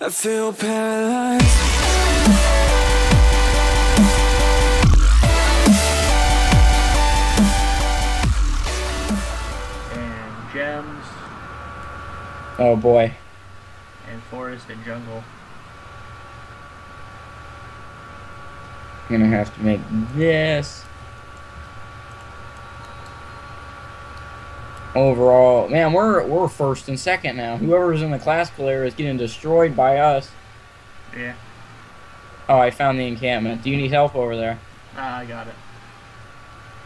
I feel paralyzed. Gems. Oh boy. And forest and jungle. I'm gonna have to make this. Overall, man, we're first and second now. Whoever's in the classical area is getting destroyed by us. Yeah. Oh, I found the encampment. Do you need help over there? Nah, I got it.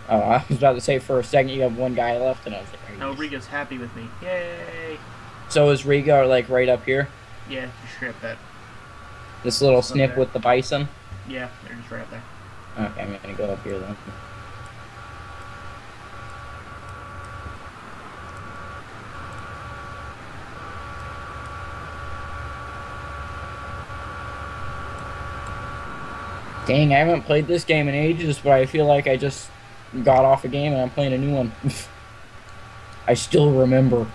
Oh, I was about to say for a second you have one guy left, and I was like, no, Riga's happy with me. Yay! So is Riga like right up here? Yeah, just straight up that. This little snip with the bison? Yeah, they're just right up there. Okay, I'm gonna go up here then. Dang, I haven't played this game in ages, but I feel like I just got off a game and I'm playing a new one. I still remember.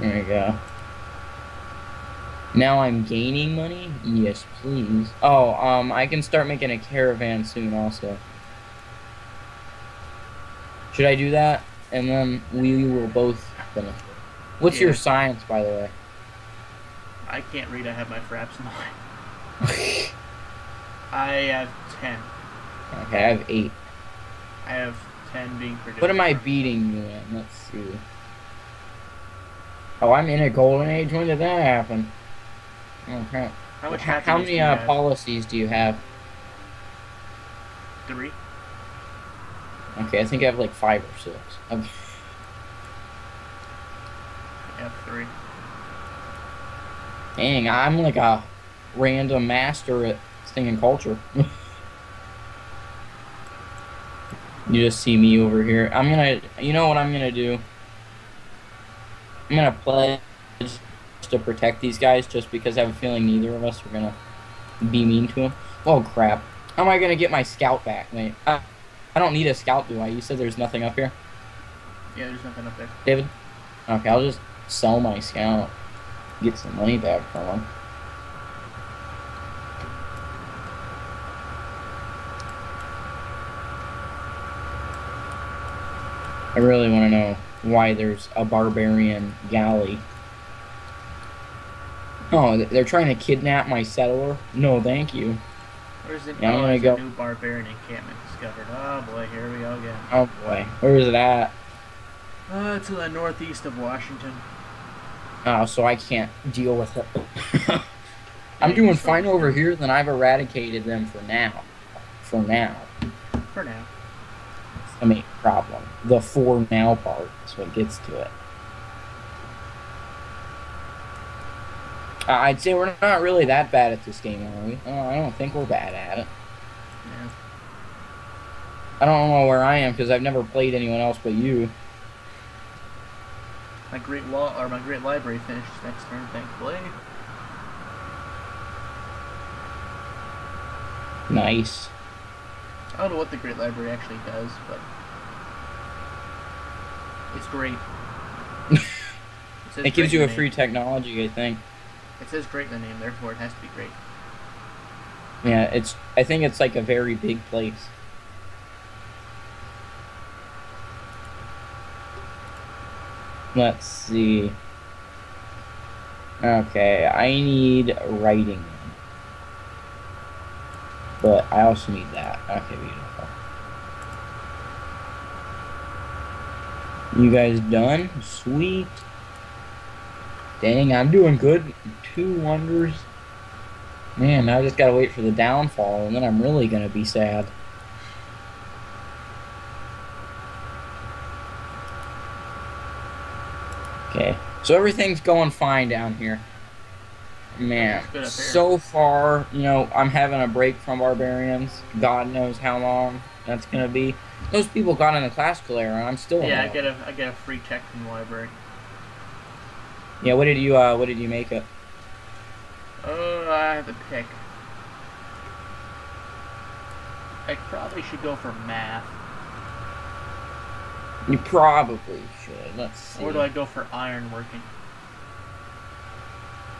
There we go. Now I'm gaining money? Yes, please. Oh, I can start making a caravan soon also. Should I do that? And then we will both finish. What's your science, by the way? I can't read. I have my fraps in mind. I have 10. Okay, I have 8. I have 10 being predicted. What am I beating you in? Let's see. Oh, I'm in a golden age? When did that happen? Okay. How many policies do you have? 3. Okay, I think I have like 5 or 6. I have 3. Dang, I'm like a random master at thing in culture. You just see me over here. I'm gonna, you know what I'm gonna do? I'm gonna pledge to protect these guys just because I have a feeling neither of us are gonna be mean to them. Oh crap. How am I gonna get my scout back, mate? I don't need a scout, do I? You said there's nothing up here? Yeah, there's nothing up there. David? Okay, I'll just sell my scout. Get some money back from him. I really want to know why there's a barbarian galley. Oh, they're trying to kidnap my settler? No, thank you. Where's the new barbarian encampment discovered? Oh boy, here we go again. Oh boy, where is it at? To the northeast of Washington. Oh, so I can't deal with it. I'm doing fine over here, then I've eradicated them for now. For now. For now. I mean, problem. The for now part is what gets to it. I'd say we're not really that bad at this game, are we? Oh, I don't think we're bad at it. Yeah. I don't know where I am because I've never played anyone else but you. My great law or my great library finished next turn, thankfully. Nice. I don't know what the Great Library actually does, but it's great. It gives you a free technology, I think. It says great in the name, therefore it has to be great. Yeah, it's. I think it's like a very big place. Let's see. Okay, I need writing. But I also need that. Okay, beautiful. You guys done? Sweet. Dang, I'm doing good. 2 wonders. Man, I just gotta wait for the downfall, and then I'm really gonna be sad. Okay, so everything's going fine down here. Man, so far, you know, I'm having a break from barbarians. God knows how long that's gonna be. Those people got in the classical era, and I'm still. Yeah, I get a free check from the library. Yeah, what did you make it? Oh, I have to pick. I probably should go for math. You probably should. Let's see. Or do I go for ironworking?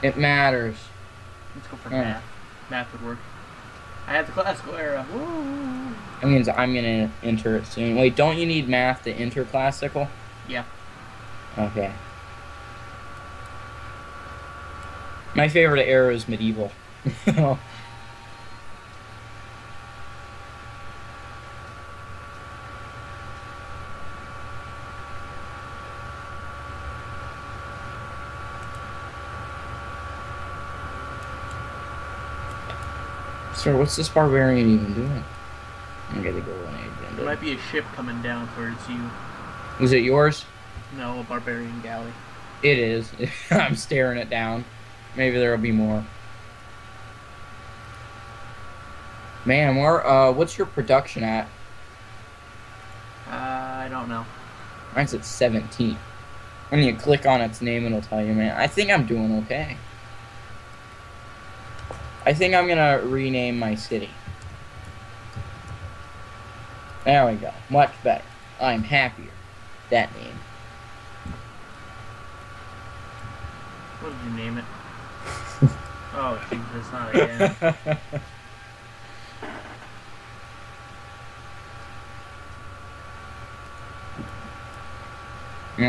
It matters. Let's go for math. Math would work. I have the classical era. Woo. That means I'm gonna enter it soon. Wait, don't you need math to enter classical? Yeah. Okay. My favorite era is medieval. Sir, what's this barbarian even doing? I'm gonna go on it. There might be a ship coming down towards you. Is it yours? No, a barbarian galley. It is. I'm staring it down. Maybe there'll be more. Man, where, what's your production at? I don't know. Mine's at 17. When you click on its name, it'll tell you, man. I think I'm doing okay. I think I'm gonna rename my city. There we go. Much better. I'm happier. That name. What did you name it? Oh, Jesus, not again.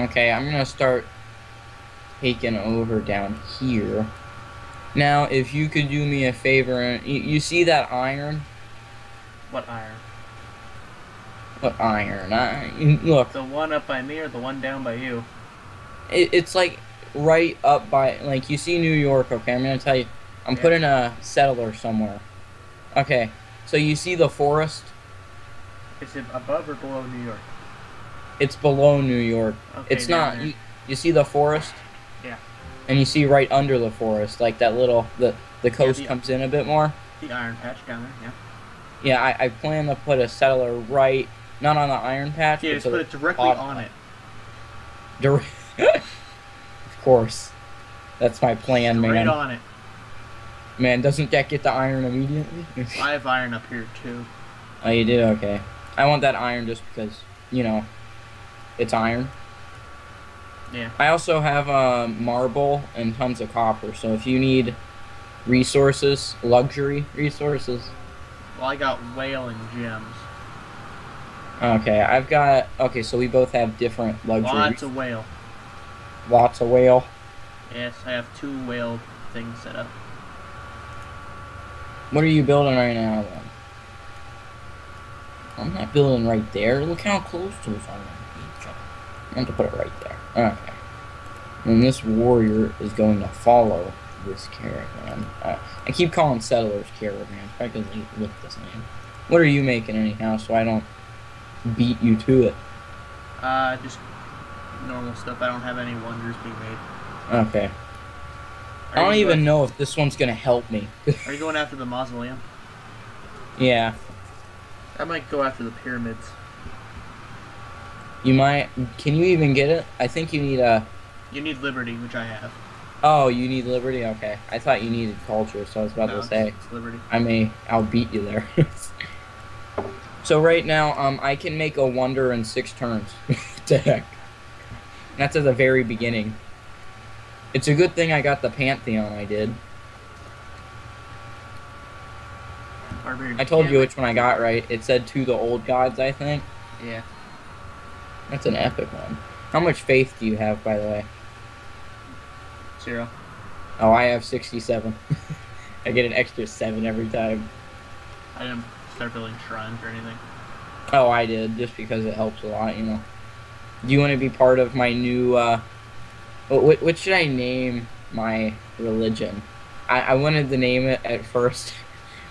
Okay, I'm gonna start taking over down here. Now, if you could do me a favor, you see that iron? What iron? What iron? Look. The one up by me or the one down by you? It's like right up by, like, you see New York, okay? I'm going to tell you. I'm putting a settler somewhere. Okay, so you see the forest? Is it above or below New York? It's below New York. Okay, it's not. You see the forest? Yeah. And you see right under the forest, like that little, the coast comes in a bit more. The iron patch down there, yeah. Yeah, I plan to put a settler right, not on the iron patch, yeah, but just put it directly on it. Of course. That's my plan, straight man. Right on it. Man, doesn't that get the iron immediately? I have iron up here, too. Oh, you do? Okay. I want that iron just because, you know, it's iron. Yeah. I also have marble and tons of copper, so if you need resources, luxury resources. Well, I got whaling gems. Okay, I've got... Okay, so we both have different luxury... Lots of whale. Lots of whale? Yes, I have 2 whale things set up. What are you building right now, then? I'm not building right there. Look how close to us I am. I have to put it right there. Okay. And this warrior is going to follow this caravan. I keep calling settlers caravan. I could look this name. What are you making anyhow, so I don't beat you to it? Just normal stuff. I don't have any wonders being made. Okay. I don't even know if this one's gonna help me. Are you going after the mausoleum? Yeah. I might go after the pyramids. You might... Can you even get it? I think you need a... You need liberty, which I have. Oh, you need liberty? Okay. I thought you needed culture, so I was about to say... It's liberty. I'll beat you there. So right now, I can make a wonder in 6 turns. Deck. That's at the very beginning. It's a good thing I got the Pantheon I did. I told you which one I got right. It said to the old gods, I think. Yeah. That's an epic one. How much faith do you have, by the way? 0. Oh, I have 67. I get an extra 7 every time. I didn't start building shrines or anything. Oh, I did, just because it helps a lot, you know. Do you want to be part of my new, what should I name my religion? I wanted to name it at first.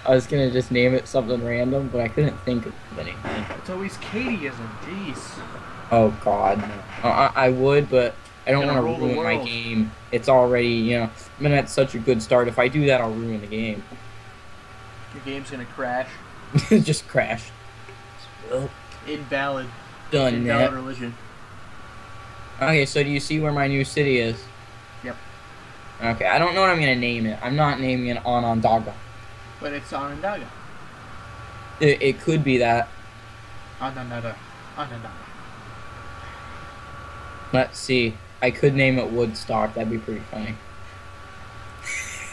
I was going to just name it something random, but I couldn't think of anything. It's always Kadyism, jeez. Oh, God. I would, but I don't want to ruin my game. It's already, you know, I'm at such a good start. If I do that, I'll ruin the game. Your game's going to crash. Just crash. Invalid. Done, invalid religion. Okay, so do you see where my new city is? Yep. Okay, I don't know what I'm going to name it. I'm not naming it Onondaga. But it's Onondaga. It could be that. Onondaga. Onondaga. Let's see. I could name it Woodstock. That'd be pretty funny.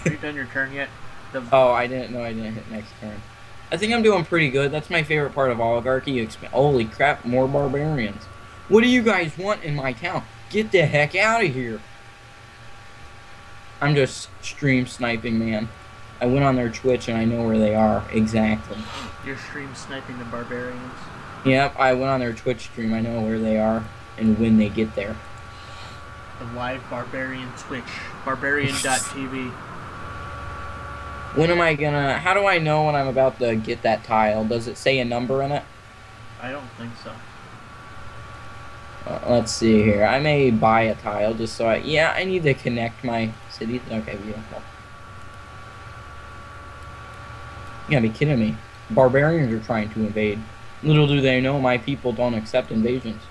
Have you done your turn yet? Oh, I didn't know I didn't hit next turn. I think I'm doing pretty good. That's my favorite part of Oligarchy. Holy crap, more barbarians. What do you guys want in my town? Get the heck out of here. I'm just stream sniping, man. I went on their Twitch and I know where they are. Exactly. You're stream sniping the barbarians? Yep, I went on their Twitch stream. I know where they are and when they get there. The live barbarian Twitch. Barbarian.tv. When am I gonna... How do I know when I'm about to get that tile? Does it say a number in it? I don't think so. Let's see here. I may buy a tile just so I... Yeah, I need to connect my cities. Okay, beautiful. You gotta be kidding me. Barbarians are trying to invade. Little do they know my people don't accept invasions.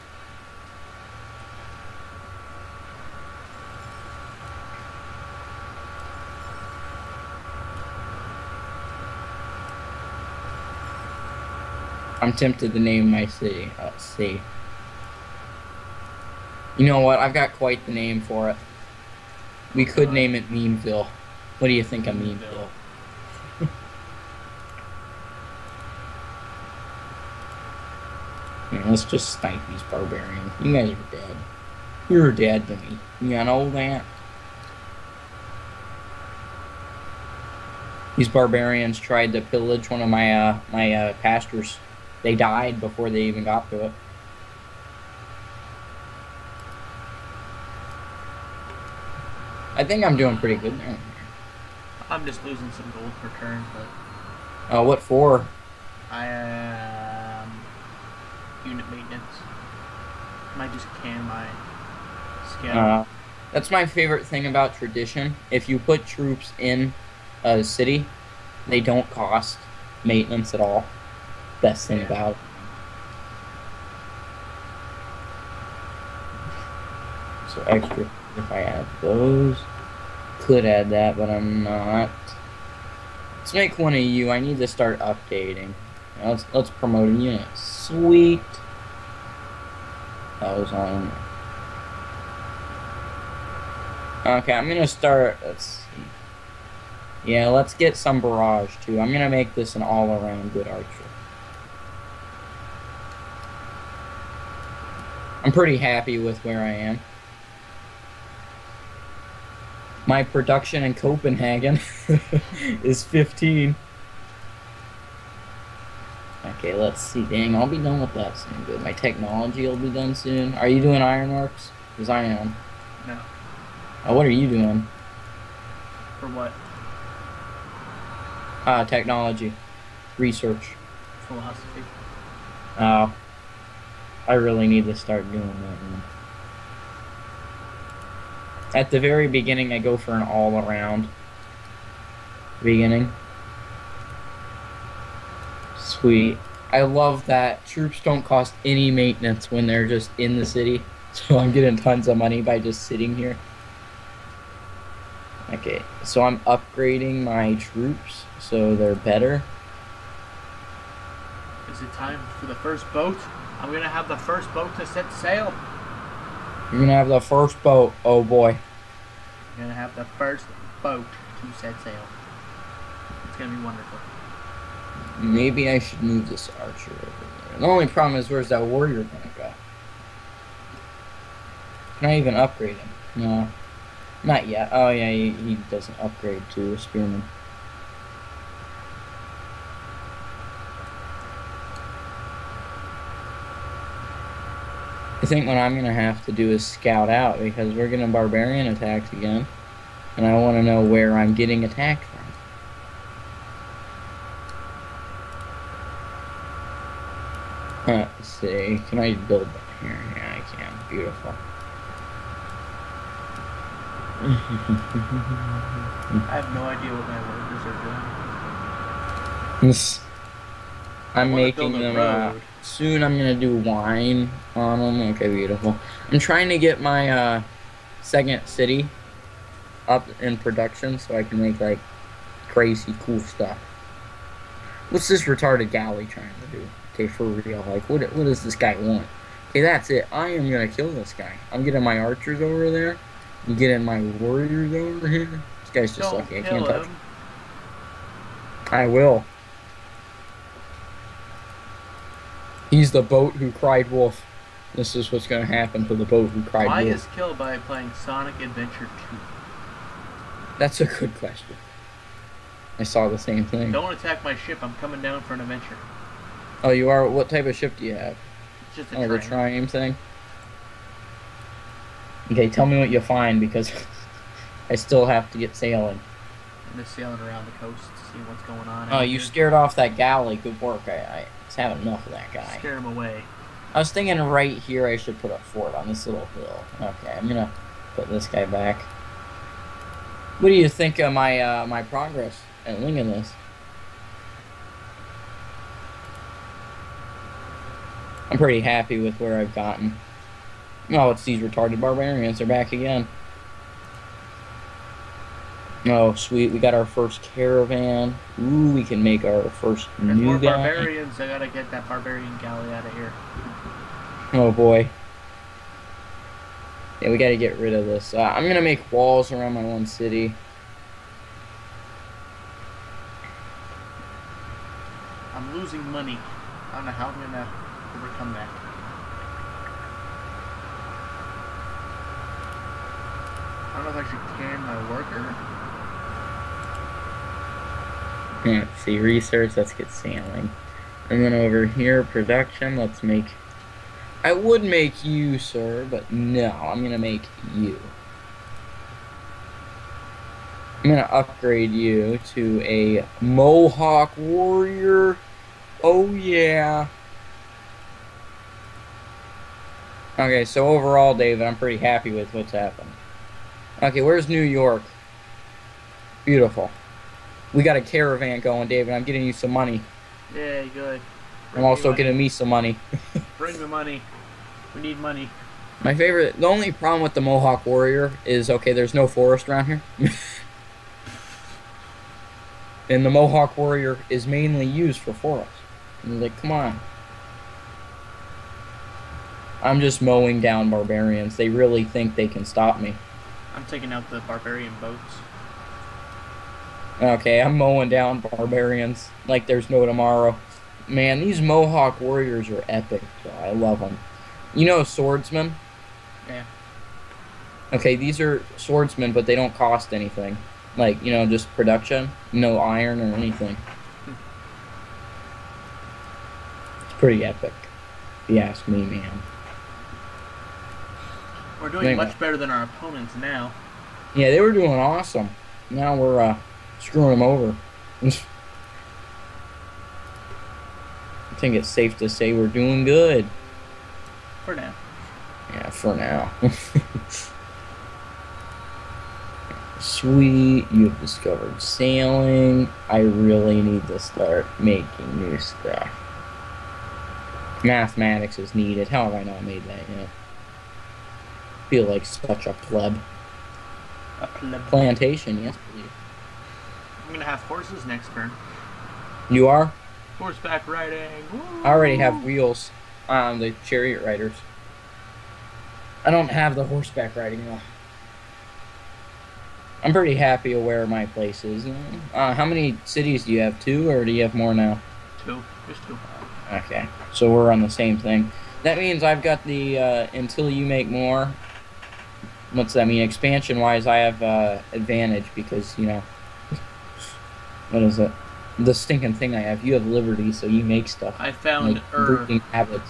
I'm tempted to name my city. Let's see. You know what? I've got quite the name for it. We could name it Memeville. What do you think of Memeville? Man, let's just snipe these barbarians. You guys are dead. You're dead to me. You know that? These barbarians tried to pillage one of my my pastures. They died before they even got to it. I think I'm doing pretty good there. I'm just losing some gold per turn, but... what for? I unit maintenance. I just can my scan. That's my favorite thing about tradition. If you put troops in a city, they don't cost maintenance at all. Best thing about it. So extra. If I add those, could add that, but I'm not. Let's make one of you. I need to start updating. Let's promote a unit. Sweet. That was on. Okay, I'm gonna start. Let's see. Yeah, let's get some barrage too. I'm gonna make this an all-around good archer. I'm pretty happy with where I am. My production in Copenhagen is 15. Okay, let's see. Dang, I'll be done with that soon. Good. My technology will be done soon. Are you doing ironworks? Because I am. No. What are you doing? For what? Technology. Research. Philosophy. Oh. I really need to start doing that now. At the very beginning, I go for an all-around beginning. Sweet. I love that troops don't cost any maintenance when they're just in the city. So I'm getting tons of money by just sitting here. Okay, so I'm upgrading my troops so they're better. Is it time for the first boat? I'm gonna have the first boat to set sail. You're gonna have the first boat, oh boy. You're gonna have the first boat to set sail. It's gonna be wonderful. Maybe I should move this archer over there. The only problem is, where's that warrior gonna go? Can I even upgrade him? No. Not yet. Oh yeah, he doesn't upgrade to a spearman. I think what I'm going to have to do is scout out, because we're getting barbarian attacks again, and I want to know where I'm getting attacked from. Let's see, can I build that here? Yeah, I can. Beautiful. I have no idea what my workers are doing. I'm making them, soon I'm going to do wine on them. Okay, beautiful. I'm trying to get my second city up in production so I can make, like, crazy cool stuff. What's this retarded galley trying to do? Okay, for real, like, what does this guy want? Okay, that's it. I am going to kill this guy. I'm getting my archers over there. I'm getting my warriors over here. It's guy's just lucky. I can't touch him. I will. He's the boat who cried wolf. This is what's going to happen to the boat who cried wolf. Why is Kill by playing Sonic Adventure 2? That's a good question. I saw the same thing. Don't attack my ship. I'm coming down for an adventure. Oh, you are? What type of ship do you have? It's just a triangle. The triangle thing? Okay, tell me what you find, because I still have to get sailing. I'm just sailing around the coast to see what's going on. Oh, you scared off that galley. Good work. I just had enough of that guy. Scare him away. I was thinking right here I should put a fort on this little hill. Okay, I'm going to put this guy back. What do you think of my my progress at winging this? I'm pretty happy with where I've gotten. Oh, it's these retarded barbarians. They're back again. Oh, sweet. We got our first caravan. Ooh, we can make our first new guy. Barbarians. I gotta get that barbarian galley out of here. Oh, boy. Yeah, we gotta get rid of this. I'm gonna make walls around my one city. I'm losing money. I don't know how I'm gonna overcome that. I don't know if I should can my worker. Let's see, research, let's get sailing. And then over here, production, let's make... I would make you, sir, but no, I'm gonna make you. I'm gonna upgrade you to a Mohawk warrior. Oh, yeah. Okay, so overall, David, I'm pretty happy with what's happened. Okay, where's New York? Beautiful. We got a caravan going, David. I'm getting you some money. Yeah, good. Bring I'm also getting me some money. Bring the money. We need money. My favorite... The only problem with the Mohawk warrior is, okay, there's no forest around here. And the Mohawk warrior is mainly used for forest. And like, come on. I'm just mowing down barbarians. They really think they can stop me. I'm taking out the barbarian boats. Okay, I'm mowing down barbarians like there's no tomorrow. Man, these Mohawk warriors are epic, though. I love them. You know swordsmen? Yeah. Okay, these are swordsmen, but they don't cost anything. Like, you know, just production. No iron or anything. It's pretty epic, if you ask me, man. We're doing much better than our opponents now. Yeah, they were doing awesome. Now we're screwing them over. I think it's safe to say we're doing good. For now. Yeah, for now. Sweet, you've discovered sailing. I really need to start making new stuff. Mathematics is needed. How have I not made that yet? Feel like such a pleb. A pleb. Plantation, yes, please. I'm gonna have horses next turn. You are? Horseback riding. Woo. I already have wheels on the chariot riders. I don't have the horseback riding though. I'm pretty happy with where my place is. How many cities do you have? 2 or do you have more now? 2. Just 2. Okay. So we're on the same thing. That means I've got the until you make more. What's that mean? Expansion wise, I have advantage because, you know, what is it? The stinking thing I have. You have liberty, so you make stuff. I found like, Ur. Habits.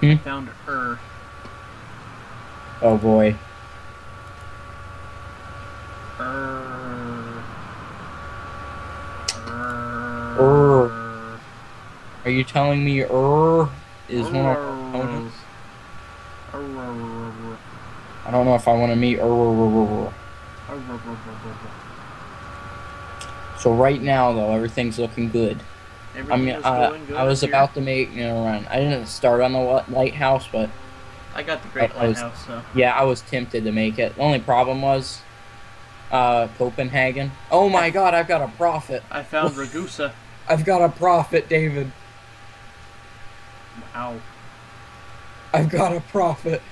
I found Ur. Oh boy. Ur. Are you telling me Ur is one of our opponents? I don't know if I want to meet Ur. So right now, though, everything's looking good. Everything's going good I was about to make a run. I didn't start on the lighthouse, but... I got the great lighthouse, so... Yeah, I was tempted to make it. The only problem was Copenhagen. Oh my god, I've got a prophet. I found Ragusa. I've got a prophet, David. Wow. I've got a prophet.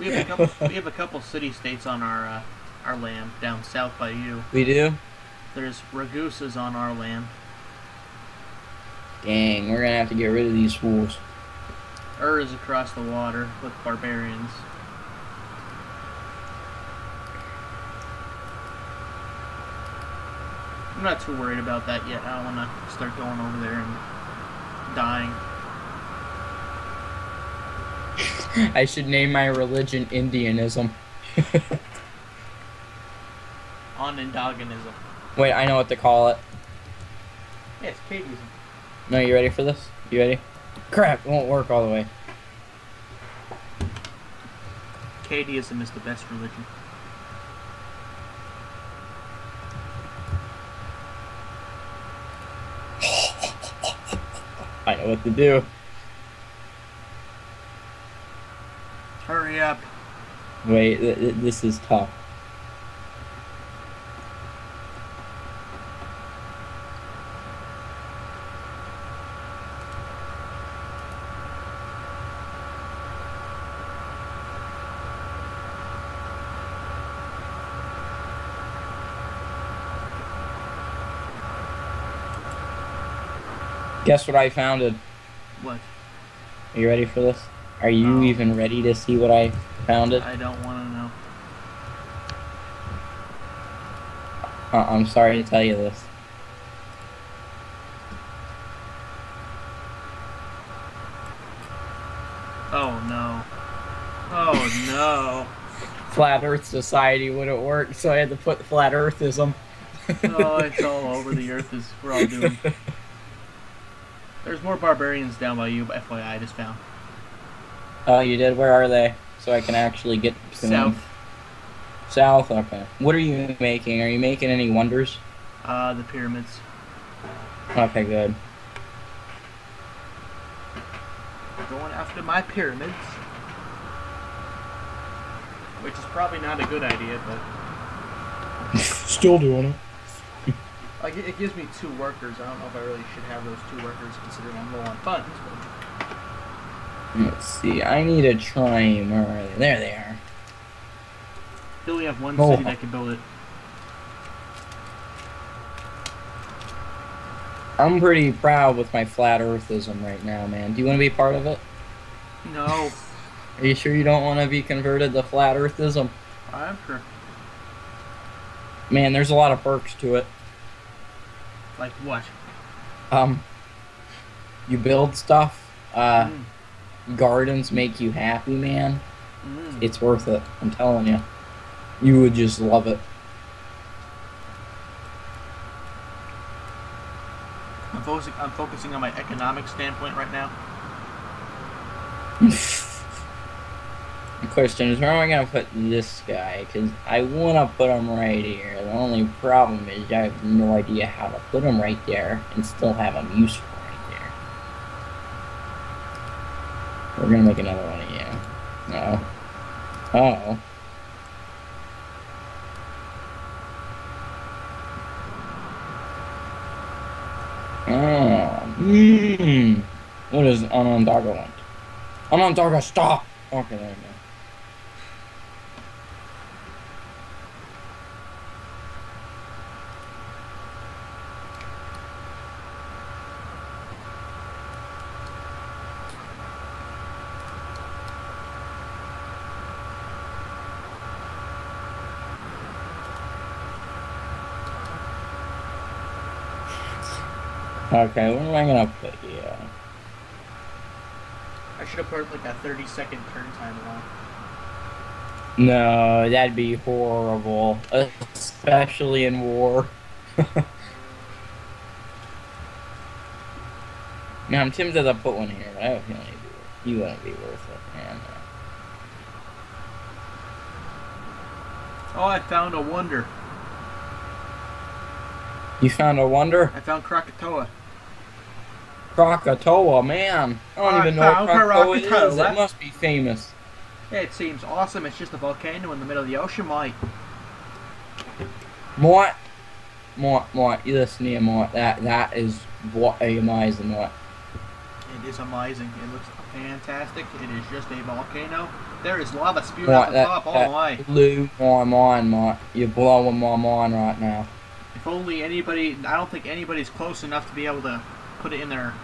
We have a couple city-states on our our land down south by you. We do? There's Ragusas on our land. Dang, we're gonna have to get rid of these fools. Ur is across the water with barbarians. I'm not too worried about that yet. I don't want to start going over there and dying. I should name my religion Indianism. Onondaganism. Wait, I know what to call it. Yeah, it's Kadyism. No, you ready for this? You ready? Crap, it won't work all the way. Kadyism is the best religion. I know what to do. Hurry up. Wait, this is tough. Guess what I founded. What? Are you ready for this? Are you even ready to see what I founded? I don't want to know. I'm sorry to tell you this. Oh no. Oh no. Flat Earth Society wouldn't work, so I had to put Flat Earthism. Oh, it's all over. The Earth is, we're all doing. There's more barbarians down by you, but FYI, I just found. Oh, you did? Where are they? So I can actually get to them. South? South? Okay. What are you making? Are you making any wonders? The pyramids. Okay, good. Going after my pyramids. Which is probably not a good idea, but... Still doing it. Like, it gives me 2 workers. I don't know if I really should have those 2 workers considering I'm low on funds. But... Let's see. I need a trine. Where are they? There they are. Still, we have one city that can build it. I'm pretty proud with my Flat Earthism right now, man. Do you want to be part of it? No. Are you sure you don't want to be converted to Flat Earthism? I'm sure. Man, there's a lot of perks to it. Like what? You build stuff. Gardens make you happy, man. It's worth it. I'm telling you. You would just love it. I'm focusing on my economic standpoint right now. The question is, where am I going to put this guy? Because I want to put him right here. The only problem is I have no idea how to put him right there and still have him useful right there. We're going to make another one of you. Uh-oh. Uh-oh. Oh. Mmm. What does Onondaga want? Onondaga, stop! Okay, there we go. Okay, where am I gonna put you? Yeah. I should have put like a 30-second turn time along. No, that'd be horrible. Especially in war. Man, I'm tempted to put one here, but I don't feel you wouldn't be worth it, man. Oh, I found a wonder. You found a wonder? I found Krakatoa. Krakatoa, man. I don't even know what Krakatoa is. It must be famous. It seems awesome. It's just a volcano in the middle of the ocean, mate. Mate, you listen here, mate. That is amazing, mate. It is amazing. It looks fantastic. It is just a volcano There is lava spewing right, out the top all the way. Blew my mind, Mike. You're blowing my mind right now. If only anybody... I don't think anybody's close enough to be able to put it in there.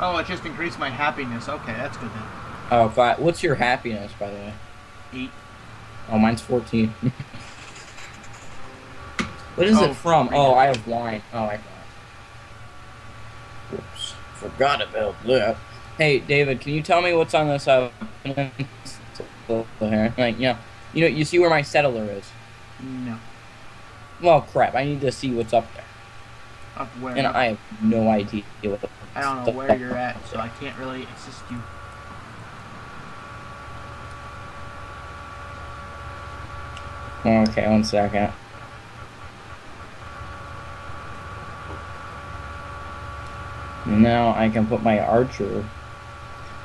Oh, it just increased my happiness. Okay, that's good then. Oh, fine. What's your happiness, by the way? 8. Oh, mine's 14. What is it from? Oh, I have wine. Oh, I got it. Oops. Forgot about that. Hey, David, can you tell me what's on this? Like, yeah. You know, you see where my settler is? No. Well, crap. I need to see what's up there. Up where? And I have no idea what the fuck. I don't know where you're at, so I can't really assist you. Okay, 1 second. Now I can put my archer.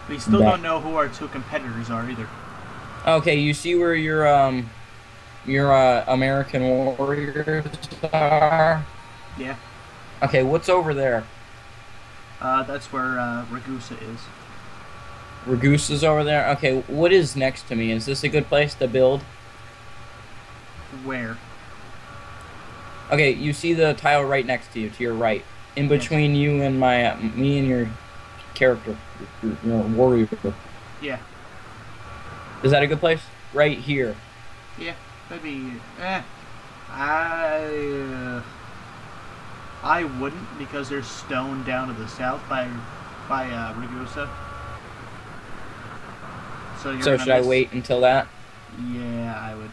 We still don't know who our two competitors are either. Okay, you see where your American warriors are? Yeah. Okay, what's over there? That's where Ragusa is. Ragusa's over there? Okay, what is next to me? Is this a good place to build? Where? Okay, you see the tile right next to you, to your right, in between you and my, me and your character, your warrior. Yeah. Is that a good place? Right here. Yeah, maybe. I wouldn't, because there's stone down to the south by Ragusa. So should I wait until that? Yeah, I would.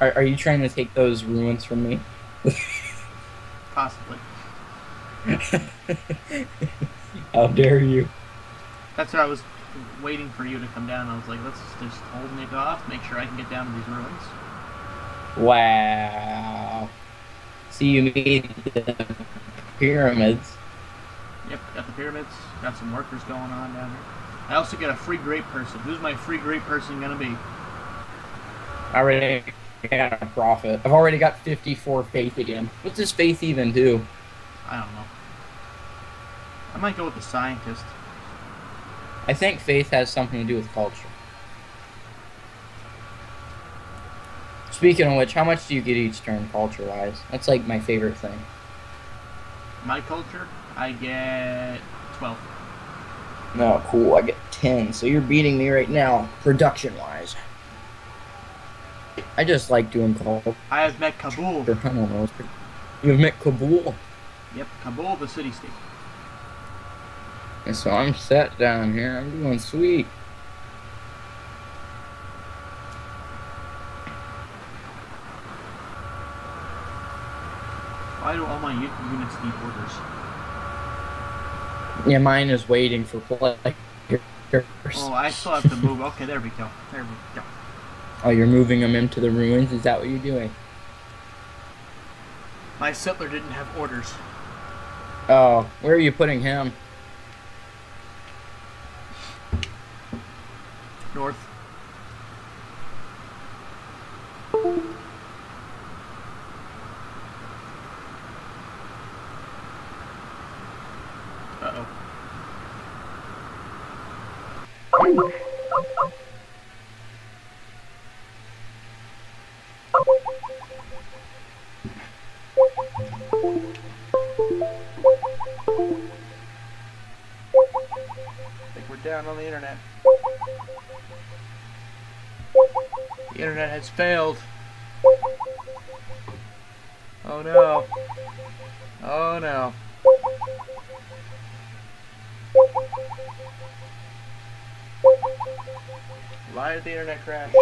Are you trying to take those ruins from me? Possibly. How dare you? That's what I was waiting for you to come down. I was like, let's just hold Nick off, make sure I can get down to these ruins. Wow. So you made the pyramids. Yep, got the pyramids. Got some workers going on down here. I also get a free grape person. Who's my free grape person going to be? I already got a profit. I've already got 54 faith again. What does faith even do? I don't know. I might go with the scientist. I think faith has something to do with culture. Speaking of which, how much do you get each turn culture-wise? That's like my favorite thing. My culture? I get 12. No, cool. I get 10. So you're beating me right now, production-wise. I just like doing Kabul. I have met Kabul. I don't know. You've met Kabul? Yep, Kabul, the city-state. And so I'm set down here. I'm doing sweet. Why do all my units need orders? Yeah, mine is waiting for play. Oh, I still have to move. Okay, there we go. There we go. Oh, you're moving them into the ruins? Is that what you're doing? My settler didn't have orders. Oh, where are you putting him? North. Uh-oh. Down on the internet. The internet has failed. Oh no. Oh no. Why did the internet crash?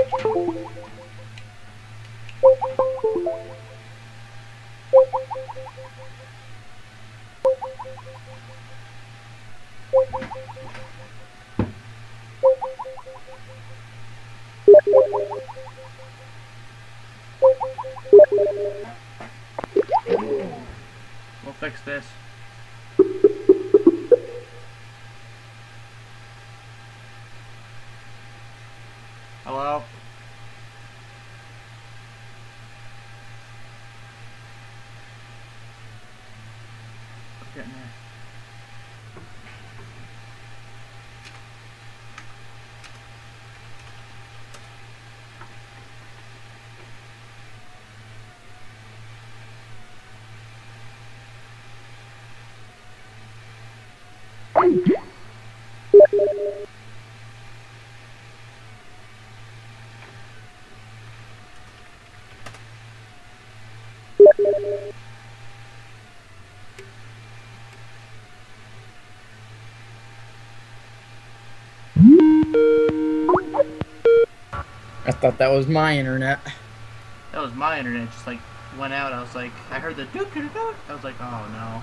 We'll fix this. Hello? What's getting there? I thought that was my internet. That was my internet. It just like went out. I was like, I heard the doot doot doot. I was like, oh no.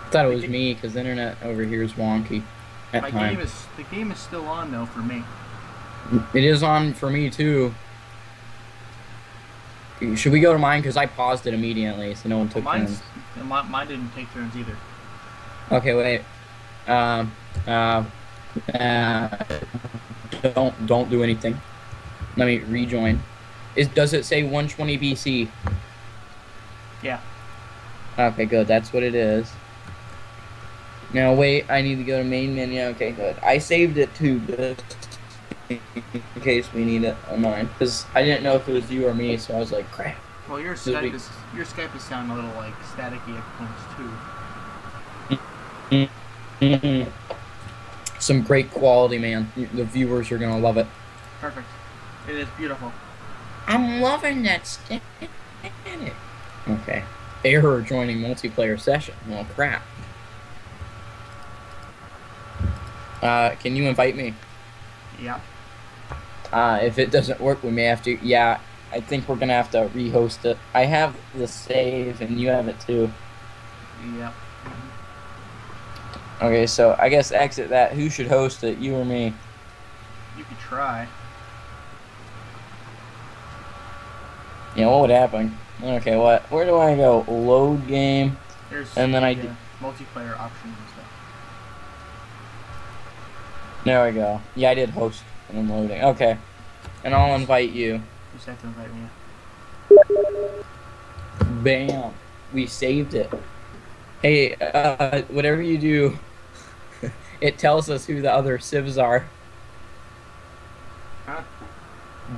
I thought it was me because the internet over here is wonky. At times. The game is still on though for me. It is on for me too. Should we go to mine? Because I paused it immediately, so no one took turns. Mine didn't take turns either. Okay, wait. Don't do anything. Let me rejoin. Does it say 120 BC? Yeah. Okay, good. That's what it is. Now wait, I need to go to main menu. Okay, good. I saved it too, just in case we need it online. Because I didn't know if it was you or me, so I was like, crap. Well, your Skype is sounding a little like staticky at points too. Some great quality, man. The viewers are gonna love it. Perfect. It is beautiful. I'm loving that stick. Okay. Error joining multiplayer session. Well, crap. Can you invite me? Yeah. If it doesn't work, we may have to. Yeah, I think we're gonna have to rehost it. I have the save, and you have it too. Yeah. Okay, so I guess exit that. Who should host it, you or me? You could try. Yeah, what would happen? Okay, what? Where do I go? Load game. There's and then I do multiplayer options and stuff. There we go. Yeah, I did host and I'm loading. Okay, and I'll invite you. You just have to invite me. Bam! We saved it. Hey, whatever you do, it tells us who the other civs are. Huh?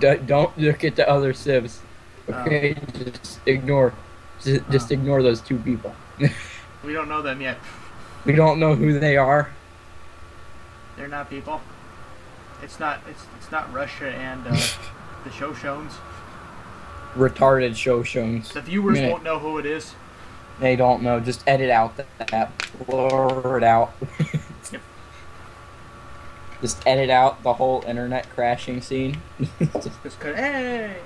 Don't look at the other civs. Okay, just ignore those two people. We don't know them yet. We don't know who they are. They're not people. It's not Russia and the Shoshones. Retarded Shoshones. The viewers won't know who it is. They don't know. Just edit out that. Blur it out. Yep. Just edit out the whole internet crashing scene. Just cut. Hey.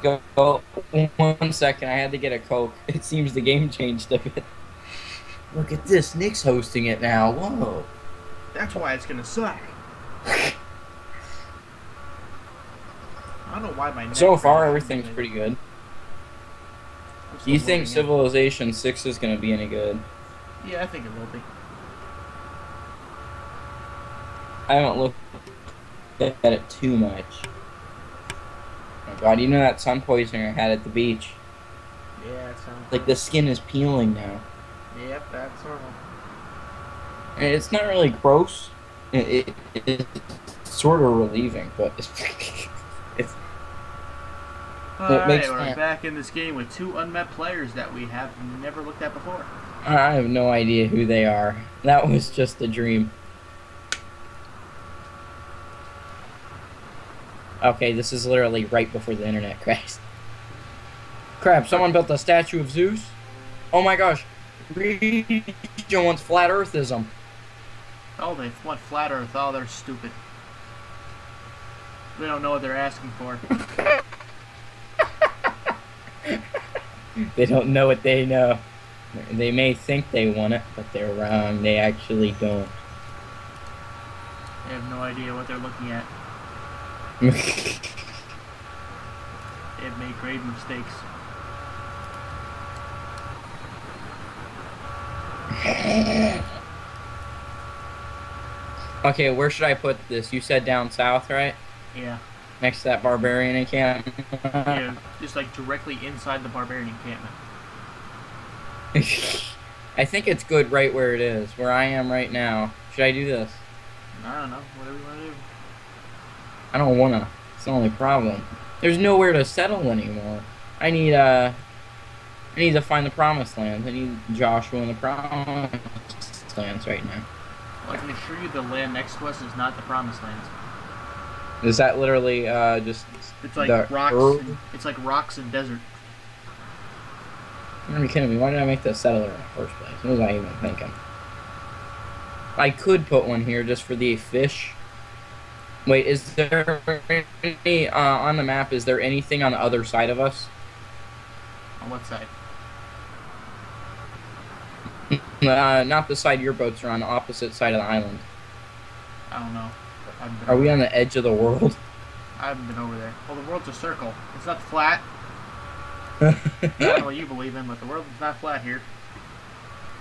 Go, go 1 second. I had to get a Coke. It seems the game changed a bit. Look at this. Nick's hosting it now. Whoa. That's why it's gonna suck. I don't know why my. So far, everything's pretty good. Do you think Civilization 6 is gonna be any good? Yeah, I think it will be. I haven't looked at it too much. God, you know that sun poisoning I had at the beach? Yeah, it sounds like the skin is peeling now. Yep, that's normal. And it's not really gross. It's sort of relieving, but it's Alright, we're back in this game with two unmet players that we have never looked at before. I have no idea who they are. That was just a dream. Okay, this is literally right before the internet crashed. Crap, someone built a statue of Zeus? Oh my gosh. Region wants Flat Earthism. Oh, they want Flat Earth. Oh, they're stupid. They don't know what they're asking for. They don't know what they know. They may think they want it, but they're wrong. They actually don't. They have no idea what they're looking at. They've made grave mistakes. Okay, where should I put this? You said down south, right? Yeah. Next to that barbarian encampment? Yeah, just like directly inside the barbarian encampment. I think it's good right where it is, where I am right now. Should I do this? I don't know, whatever you want to do. I don't wanna. It's the only problem. There's nowhere to settle anymore. I need I need to find the Promised Land. I need Joshua in the Promised Lands right now. Well, I can assure you the land next to us is not the Promised Lands. Is that literally just? It's like the rocks. It's like rocks and desert. You're gonna be kidding me. Why did I make this settler in the first place? What was I even thinking? I could put one here just for the fish. Wait, is there any, on the map, is there anything on the other side of us? On what side? Not the side your boats are on, the opposite side of the island. I don't know. Are we on the edge of the world? I haven't been over there. Well, the world's a circle. It's not flat. That's what you believe in, but the world's not flat here.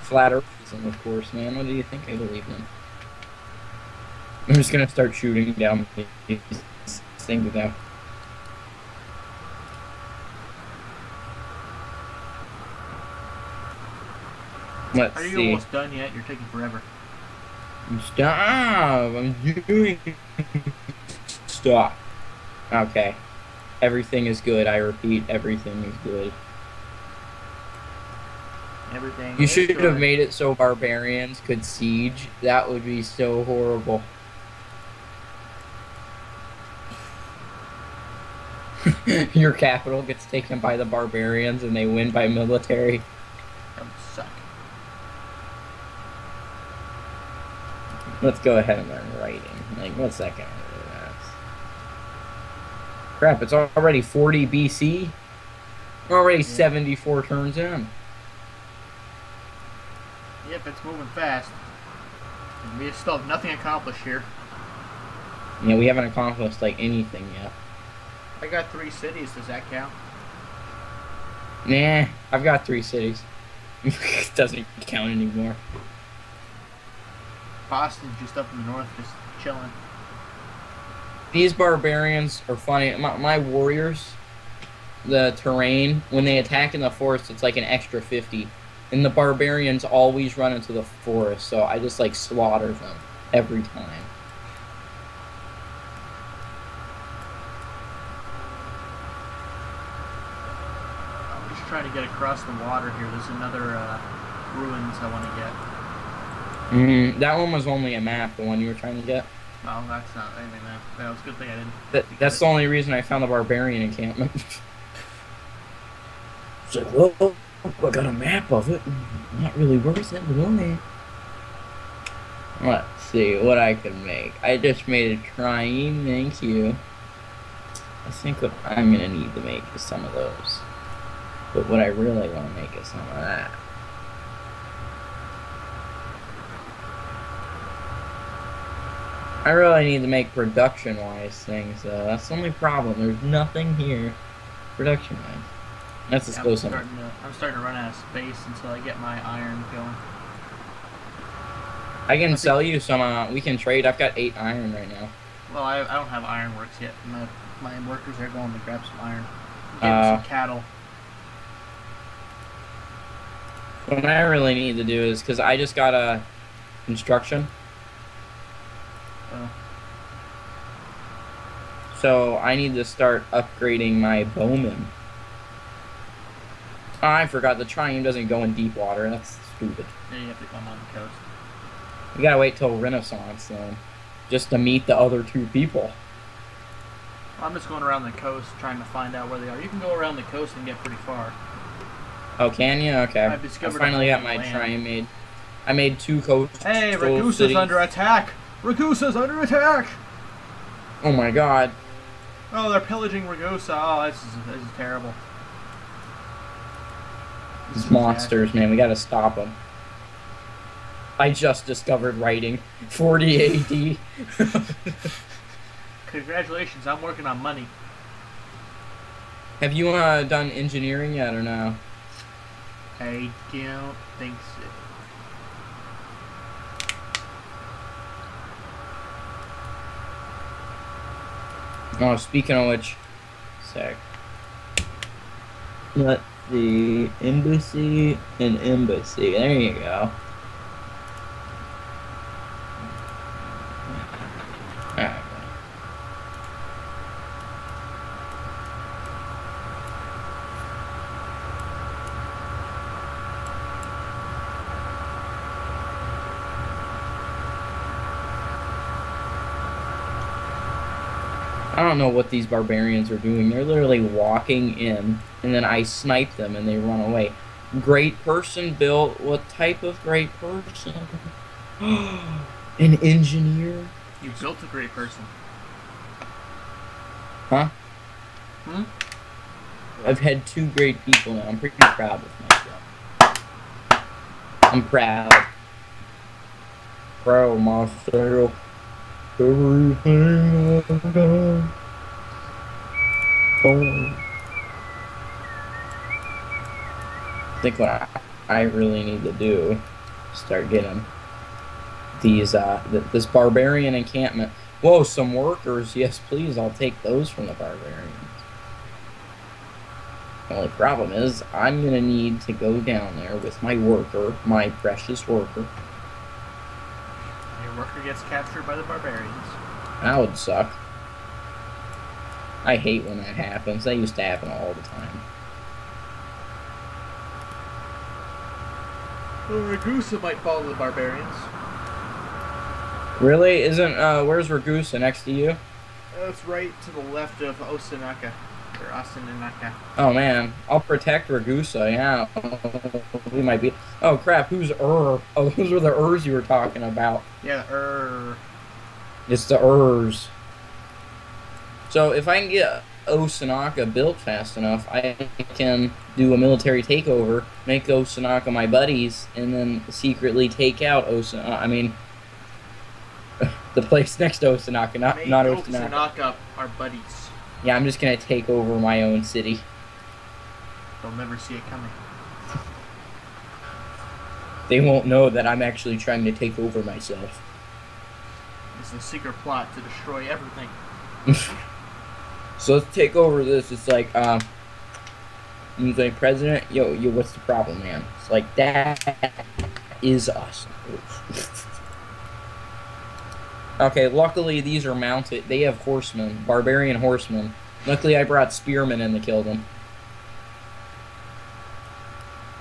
Flat Earthism, of course, man. What do you think I believe in? I'm just gonna start shooting down these things now. Let's see. Are you almost done yet? You're taking forever. Stop! I'm doing stop. Okay. Everything is good. I repeat, everything is good. Everything. You should have made it so barbarians could siege. That would be so horrible. Your capital gets taken by the barbarians and they win by military. That would suck. Let's go ahead and learn writing. Like, what's that gonna do? Crap, it's already 40 BC. We're already 74 turns in. Yep, it's moving fast. And we still have nothing accomplished here. Yeah, we haven't accomplished, like, anything yet. I got 3 cities. Does that count? Nah, I've got 3 cities. It doesn't count anymore. Boston's just up in the north, just chilling. These barbarians are funny. My warriors, the terrain, when they attack in the forest, it's like an extra 50. And the barbarians always run into the forest, so I just, like, slaughter them every time. I'm just trying to get across the water here. There's another ruins I want to get. That one was only a map, the one you were trying to get. Oh, that's not anything, man. That was a good thing I didn't. That's the only reason I found the barbarian encampment. It's like, whoa, I got a map of it. Not really worth it, but only. Let's see what I can make. I just made a triangle, thank you. I think what I'm gonna need to make is some of those. But what I really want to make is some of that. I really need to make production-wise things, though. That's the only problem. There's nothing here production-wise. That's explosive. I'm starting to run out of space until I get my iron going. I can sell you some. We can trade. I've got 8 iron right now. Well, I don't have ironworks yet. My workers are going to grab some iron. Get some cattle. What I really need to do is, because I just got a construction. So I need to start upgrading my bowman. Oh, I forgot the triune doesn't go in deep water. That's stupid. Yeah, you have to come on the coast. We gotta wait till Renaissance though, just to meet the other 2 people. I'm just going around the coast trying to find out where they are. You can go around the coast and get pretty far. Oh, can you? Okay. I've discovered. I finally got my triune made. I made 2 coasts. Hey, Ragusa's under attack. Ragusa's under attack! Oh my god. Oh, they're pillaging Ragusa. Oh, this is terrible. These monsters, man. We gotta stop them. I just discovered writing. 40 AD. Congratulations, I'm working on money. Have you done engineering yet or no? I don't think so. Oh, speaking of which, let the embassy and embassy. There you go. Alright. I don't know what these barbarians are doing. They're literally walking in, and then I snipe them, and they run away. Great person, Bill. What type of great person? An engineer? You built a great person. Huh? Hmm? I've had two great people now. I'm pretty proud of myself. I'm proud. Proud myself. Everything I've done. Oh. I think what I really need to do is start getting these, this barbarian encampment. Whoa, some workers. Yes, please, I'll take those from the barbarians. The only problem is I'm going to need to go down there with my worker, my precious worker. Your worker gets captured by the barbarians. That would suck. I hate when that happens. That used to happen all the time. Well, Ragusa might follow the barbarians. Really? Isn't, where's Ragusa? Next to you? It's right to the left of Osanaka. Or Asaninaka. Oh man, I'll protect Ragusa, yeah. We might be. Oh crap, who's Ur? Oh, those are the Urs you were talking about. Yeah, Ur. It's the Urs. So if I can get Osanaka built fast enough, I can do a military takeover, make Osanaka my buddies, and then secretly take out Osanaka. I mean, the place next to Osanaka, not Osanaka. Osanaka are buddies. Yeah, I'm just gonna take over my own city. They'll never see it coming. They won't know that I'm actually trying to take over myself. It's a secret plot to destroy everything. So let's take over this. It's like, he's like, President, yo, what's the problem, man? It's like, that is us. Okay, luckily these are mounted. They have horsemen, barbarian horsemen. Luckily I brought spearmen in to kill them.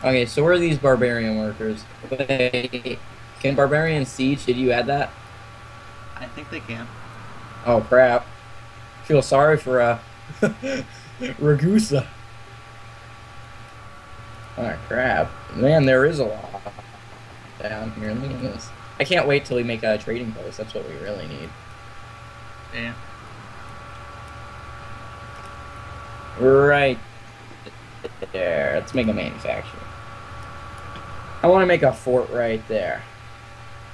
Okay, so where are these barbarian workers? Wait, can barbarians siege? Did you add that? I think they can. Oh, crap. I feel sorry for, Ragusa. Oh, crap. Man, there is a lot down here. Look at this. I can't wait till we make a trading post. That's what we really need. Yeah. Right there. Let's make a manufacturer. I want to make a fort right there.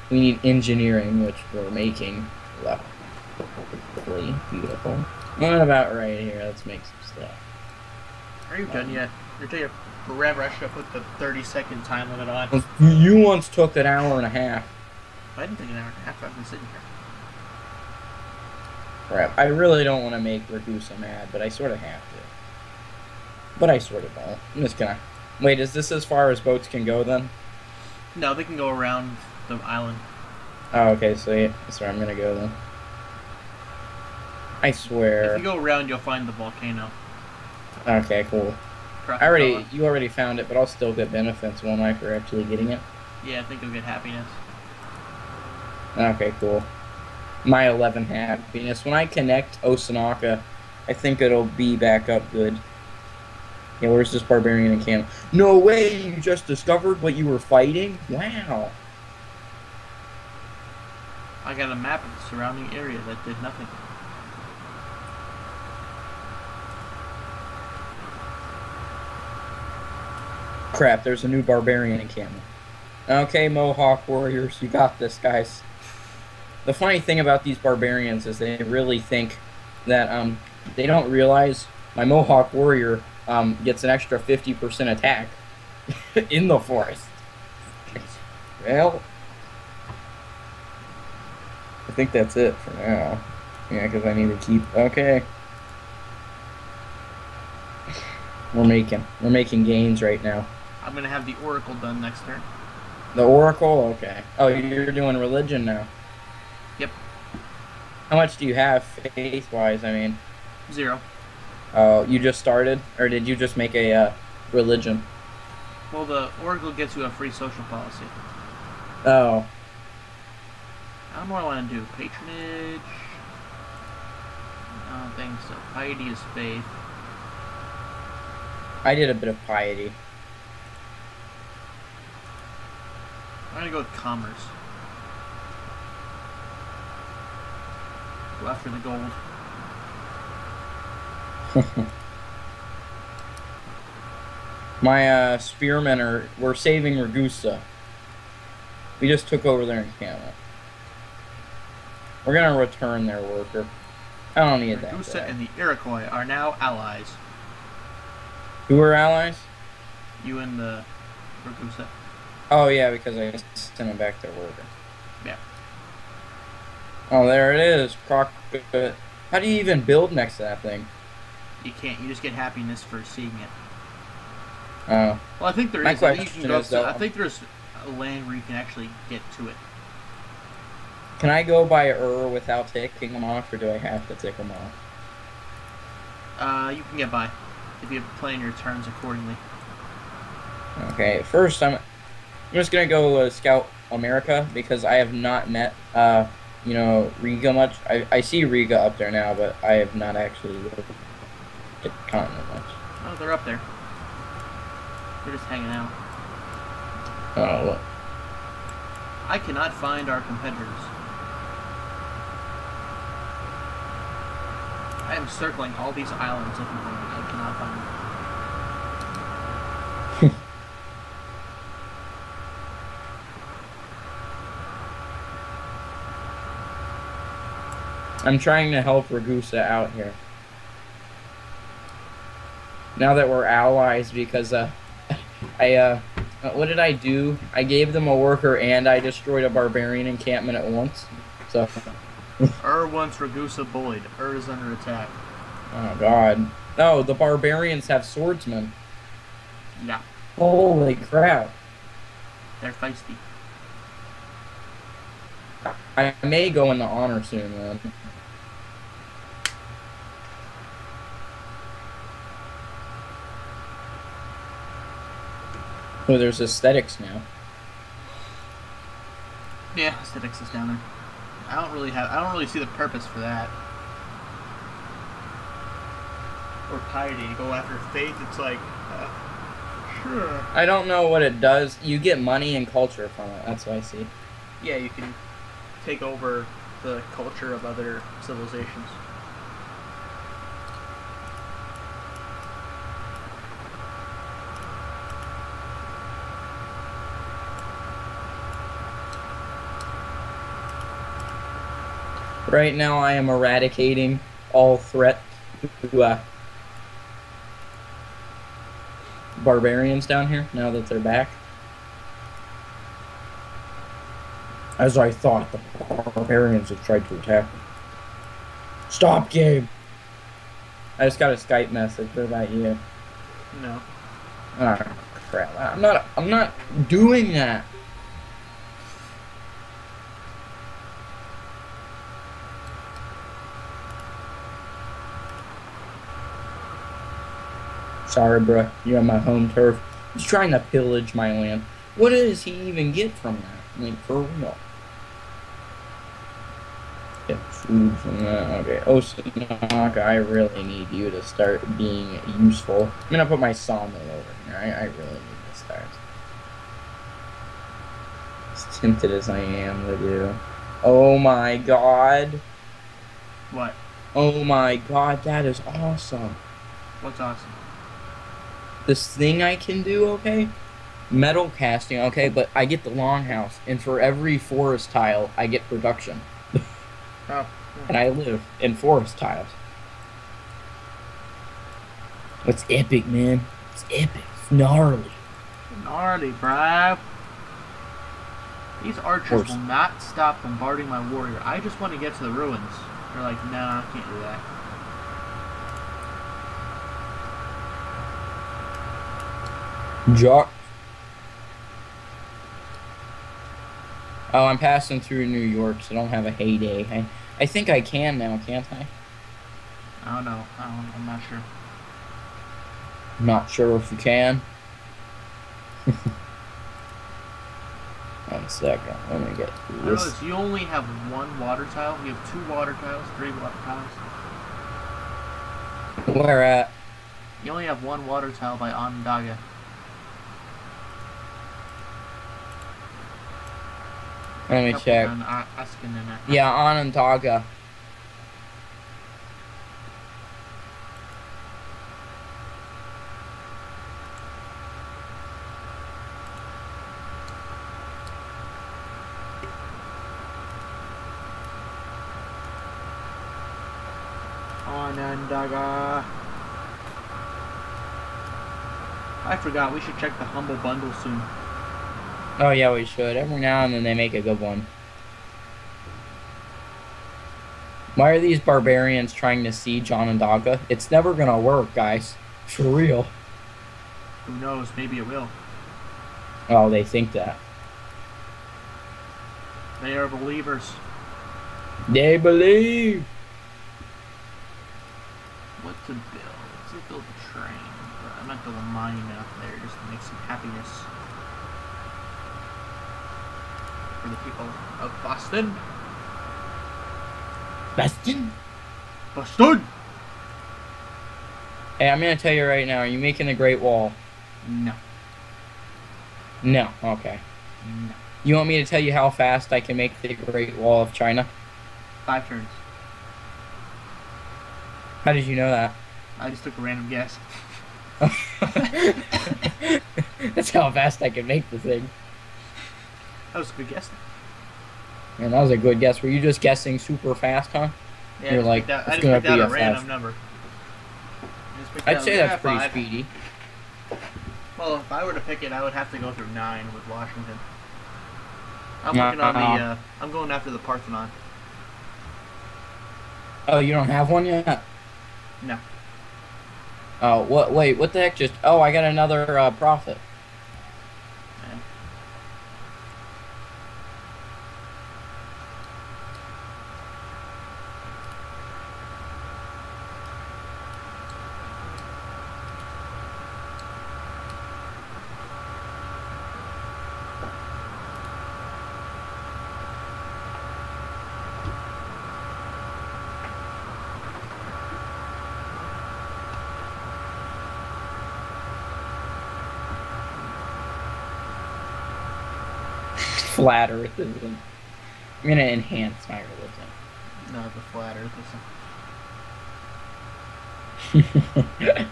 We need engineering, which we're making. Lovely. Beautiful. What about right here? Let's make some stuff. Are you done yet? You're taking forever. I should have put the 30-second time limit on. You once took an hour and a half. I didn't think an hour and a half. I've been sitting here. Crap. I really don't want to make Ragusa mad, but I sort of have to. But I sort of don't. I'm just gonna... Wait, is this as far as boats can go, then? No, they can go around the island. Oh, okay, so yeah, that's where I'm gonna go, then. I swear... If you go around, you'll find the volcano. Okay, cool. Krakatoa. You already found it, but I'll still get benefits, won't I, for actually getting it? Yeah, I think you'll get happiness. Okay, cool. My 11 happiness. When I connect Osanaka, I think it'll be back up good. Yeah, where's this barbarian encampment? No way! You just discovered what you were fighting? Wow! I got a map of the surrounding area that did nothing. Crap, there's a new barbarian encampment. Okay, Mohawk warriors, you got this, guys. The funny thing about these barbarians is they really think that, they don't realize my Mohawk warrior, gets an extra 50% attack in the forest. Well, I think that's it for now. Yeah, because I need to keep... Okay. We're making gains right now. I'm going to have the Oracle done next turn. The Oracle? Okay. Oh, you're doing religion now. Yep. How much do you have faith-wise, I mean? 0. Oh, you just started? Or did you just make a religion? Well, the Oracle gets you a free social policy. Oh. I don't know what I want to do. Patronage? I don't think so. Piety is faith. I did a bit of piety. I'm gonna go with commerce. Go after the gold. My spearmen were saving Ragusa. We just took over their encampment. We're gonna return their worker. I don't need that. Ragusa and the Iroquois are now allies. Who are allies? You and the Ragusa. Oh yeah, because I sent them back their worker. Yeah. Oh, there it is. How do you even build next to that thing? You can't. You just get happiness for seeing it. Oh. Well, I think there is. I think there's a land where you can actually get to it. Can I go by Ur without taking them off, or do I have to take them off? You can get by if you plan your turns accordingly. Okay, first I'm just gonna go scout America because I have not met you know, Riga much. I see Riga up there now, but I have not actually looked at the continent much. Oh, they're up there. They're just hanging out. Oh, look. I cannot find our competitors. I am circling all these islands looking for them. I cannot find them. I'm trying to help Ragusa out here. Now that we're allies, because what did I do? I gave them a worker and I destroyed a barbarian encampment at once. So. Ur wants Ragusa bullied. Ur is under attack. Oh god. No, the barbarians have swordsmen. Yeah. Holy crap. They're feisty. I may go in the honor soon, man. Oh, there's aesthetics now. Yeah, aesthetics is down there. I don't really see the purpose for that. Or piety, to go after faith, it's like, sure. I don't know what it does. You get money and culture from it, that's what I see. Yeah, you can take over the culture of other civilizations. Right now, I am eradicating all threat to barbarians down here, now that they're back. As I thought, the barbarians have tried to attack me. Stop, Gabe! I just got a Skype message. What about you? No. Oh, crap. I'm not doing that. Sorry, bro. You're on my home turf. He's trying to pillage my land. What does he even get from that? Like, for real. Get food from that. Okay. Osanaka, I really need you to start being useful. I'm gonna put my sawmill over here. I really need to start. As tempted as I am to do. Oh my god. What? Oh my god, that is awesome. What's awesome? This thing I can do, okay? Metal casting, okay, but I get the longhouse, and for every forest tile, I get production. Oh. And I live in forest tiles. It's epic, man. It's epic. It's gnarly. Gnarly, bruh. These archers will not stop bombarding my warrior. I just want to get to the ruins. They're like, nah, I can't do that. Jock. Oh, I'm passing through New York, so I don't have a heyday. I think I can now, can't I? I don't know. I'm not sure. I'm not sure if you can. One second. Let me get this. I notice you only have one water tile. You have two water tiles, three water tiles. Where at? You only have one water towel by Onondaga. Let me check. Yeah, Onondaga. Onondaga. I forgot, we should check the Humble Bundle soon. Oh yeah, we should. Every now and then they make a good one. Why are these barbarians trying to siege Onondaga? It's never gonna work, guys. For real. Who knows, maybe it will. Oh, they think that. They are believers. They believe! What to build? Let's build a train. I'm not building a monument up there just to make some happiness. For the people of Boston. Boston? Boston! Hey, I'm gonna tell you right now, are you making the Great Wall? No. No, okay. No. You want me to tell you how fast I can make the Great Wall of China? 5 turns. How did you know that? I just took a random guess. That's how fast I can make the thing. That was a good guess. Man, that was a good guess. Were you just guessing super fast, huh? Yeah, you're like, that, it's gonna be a random number. I'd say that's pretty speedy. Well, if I were to pick it, I would have to go through 9 with Washington. I'm working on the. I'm going after the Parthenon. Oh, you don't have one yet? No. Oh, what? Wait, what the heck? Just oh, I got another prophet. Flat Earthism. I'm gonna enhance my religion. No, the Flat Earthism. Yeah.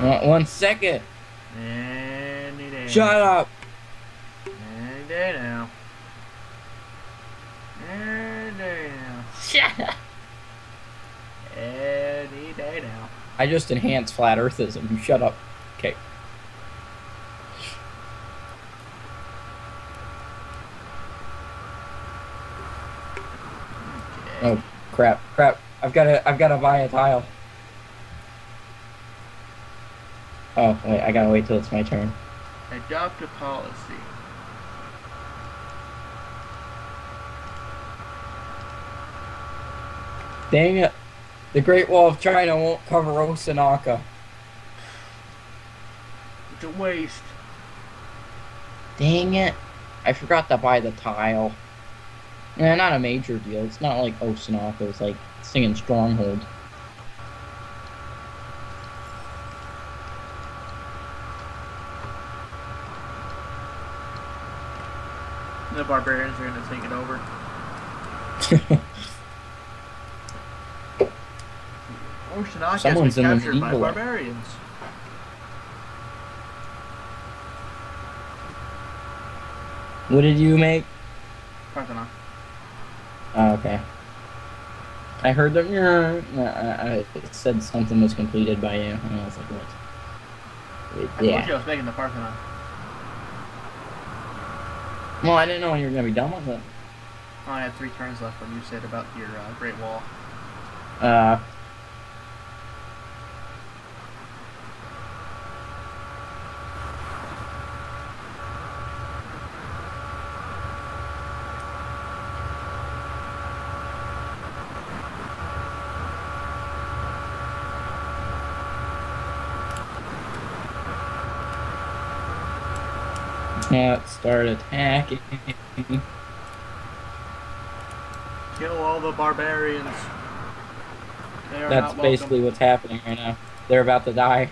Now. 1 second. Any day. Shut up. Any day now. Any day now. Shut up. Any day now. I just enhanced Flat Earthism. Shut up. Okay. Oh crap! Crap! I've gotta buy a tile. Oh, wait, I gotta wait till it's my turn. Adopt a policy. Dang it. The Great Wall of China won't cover Osanaka. It's a waste. Dang it. I forgot to buy the tile. Nah, not a major deal. It's not like Osanaka. It's like singing Stronghold. The barbarians are gonna take it over. Osanaka has been captured by barbarians. What did you make? Parthenon. Oh, okay. I heard that. I said something was completed by you, and I was like, what? I told you I was making the Parthenon. Well, I didn't know when you were going to be done with it. Oh, I had 3 turns left when you said about your Great Wall. Now start attacking. Kill all the barbarians. That's basically what's happening right now. They're about to die.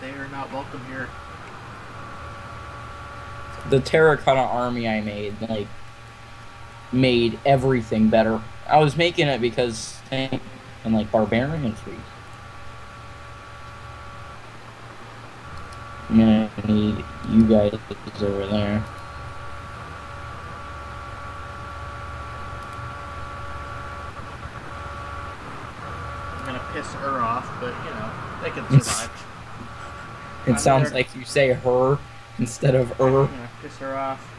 They are not welcome here. The Terracotta Army I made, like, made everything better. I was making it because and like barbarian trees. I'm gonna need you guys over there. I'm gonna piss her off, but you know, they can survive. It sounds like you say her instead of her. I'm gonna piss her off.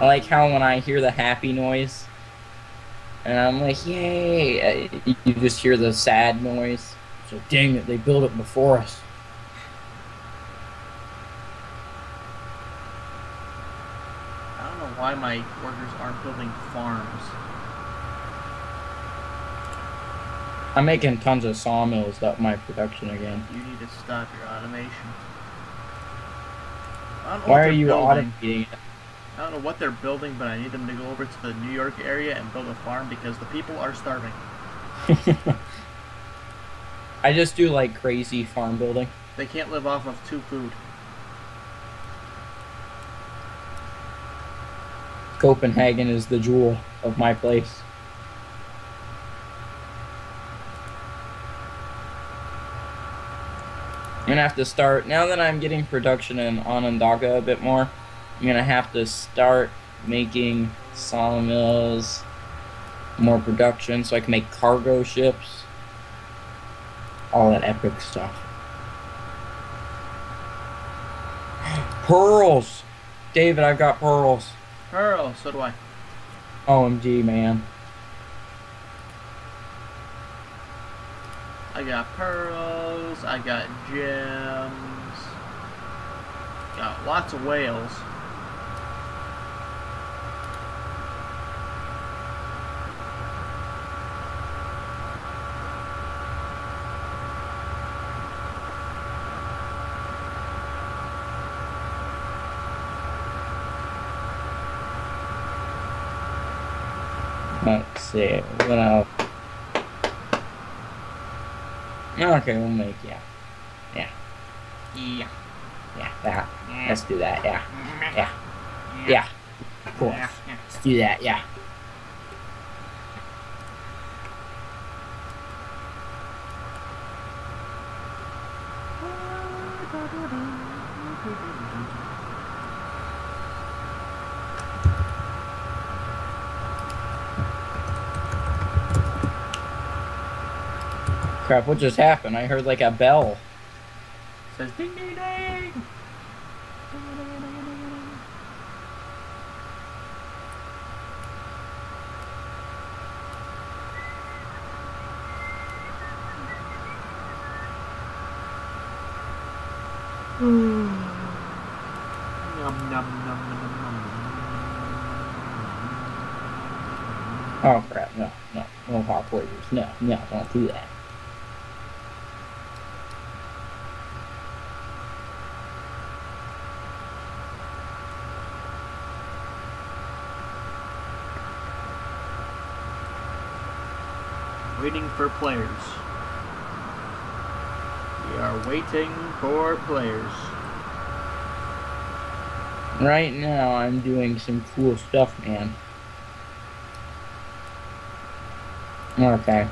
I like how when I hear the happy noise, and I'm like, yay, you just hear the sad noise. So dang it, they built it before us. I don't know why my workers aren't building farms. I'm making tons of sawmills up my production again. You need to stop your automation. Why are you automating it? I don't know what they're building, but I need them to go over to the New York area and build a farm because the people are starving. I just do, like, crazy farm building. They can't live off of two food. Copenhagen is the jewel of my place. I'm gonna have to start, now that I'm getting production in Onondaga a bit more, I'm gonna have to start making sawmills, more production, so I can make cargo ships, all that epic stuff. Pearls! David, I've got pearls. Pearls, so do I. OMG, man. I got pearls, I got gems, got lots of whales. Let's see what else. Okay, we'll make yeah, that. Let's do that. Yeah. Of course. Let's do that. Yeah. Crap, what just happened? I heard like a bell. It says ding ding ding! Ding, ding, ding, ding, ding, ding. Nom, nom, nom, nom, nom. Oh crap, no hot flavors. No, don't do that. Waiting for players. We are waiting for players. Right now, I'm doing some cool stuff, man. Okay.